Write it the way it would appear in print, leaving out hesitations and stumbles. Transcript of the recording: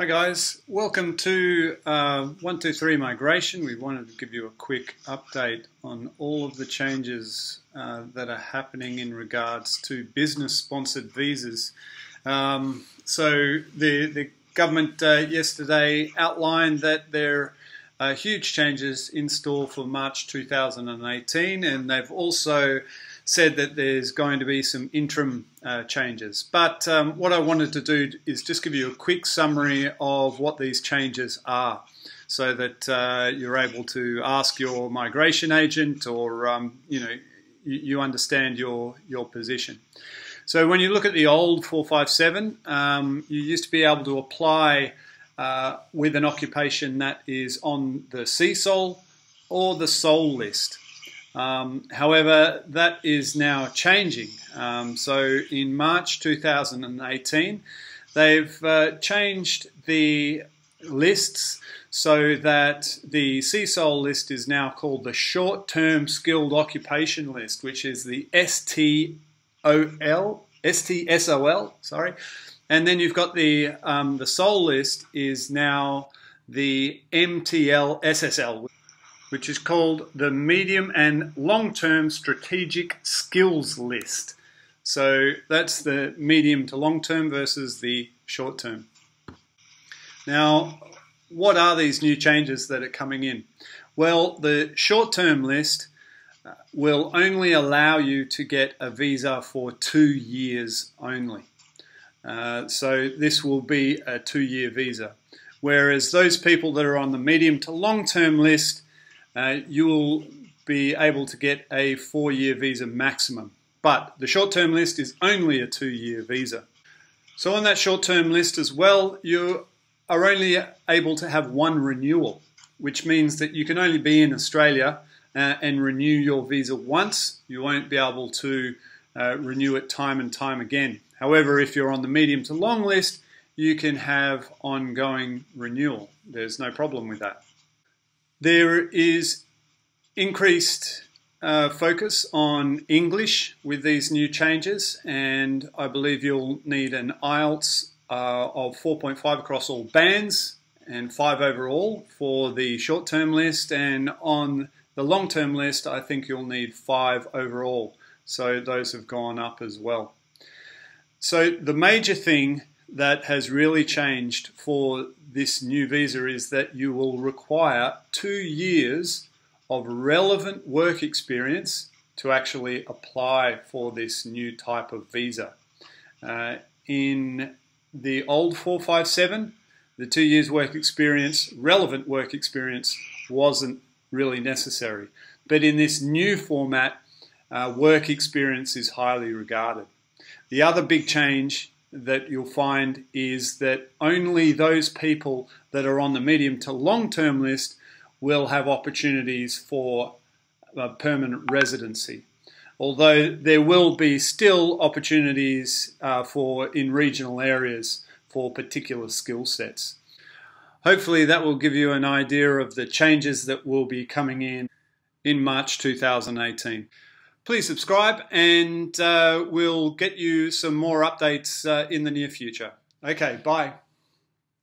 Hi guys, welcome to 123 Migration. We wanted to give you a quick update on all of the changes that are happening in regards to business-sponsored visas. So the government yesterday outlined that there are huge changes in store for March 2018, and they've also said that there's going to be some interim changes. But what I wanted to do is just give you a quick summary of what these changes are so that you're able to ask your migration agent or you understand your position. So when you look at the old 457, you used to be able to apply with an occupation that is on the CSOL or the SOL list. However, that is now changing. So in March 2018, they've changed the lists so that the CSOL list is now called the Short-Term Skilled Occupation List, which is the STSOL, sorry. And then you've got the SOL list is now the MTL SSL, which is called the Medium and Long-Term Strategic Skills List. So that's the medium to long-term versus the short-term. Now, what are these new changes that are coming in? Well, the short-term list will only allow you to get a visa for 2 years only. So this will be a 2-year visa. Whereas those people that are on the medium to long-term list, you will be able to get a 4-year visa maximum. But the short-term list is only a 2-year visa. So on that short-term list as well, you are only able to have one renewal, which means that you can only be in Australia and renew your visa once. You won't be able to renew it time and time again. However, if you're on the medium to long list, you can have ongoing renewal. There's no problem with that. There is increased focus on English with these new changes, and I believe you'll need an IELTS of 4.5 across all bands and 5 overall for the short-term list, and on the long-term list I think you'll need 5 overall, so those have gone up as well. So the major thing that has really changed for this new visa is that you will require 2 years of relevant work experience to actually apply for this new type of visa. In the old 457, the 2 years work experience, relevant work experience, wasn't really necessary. But in this new format, work experience is highly regarded. The other big change that you'll find is that only those people that are on the medium to long-term list will have opportunities for permanent residency. Although there will be still opportunities in regional areas for particular skill sets. Hopefully that will give you an idea of the changes that will be coming in March 2018. Please subscribe, and we'll get you some more updates in the near future. Okay, bye.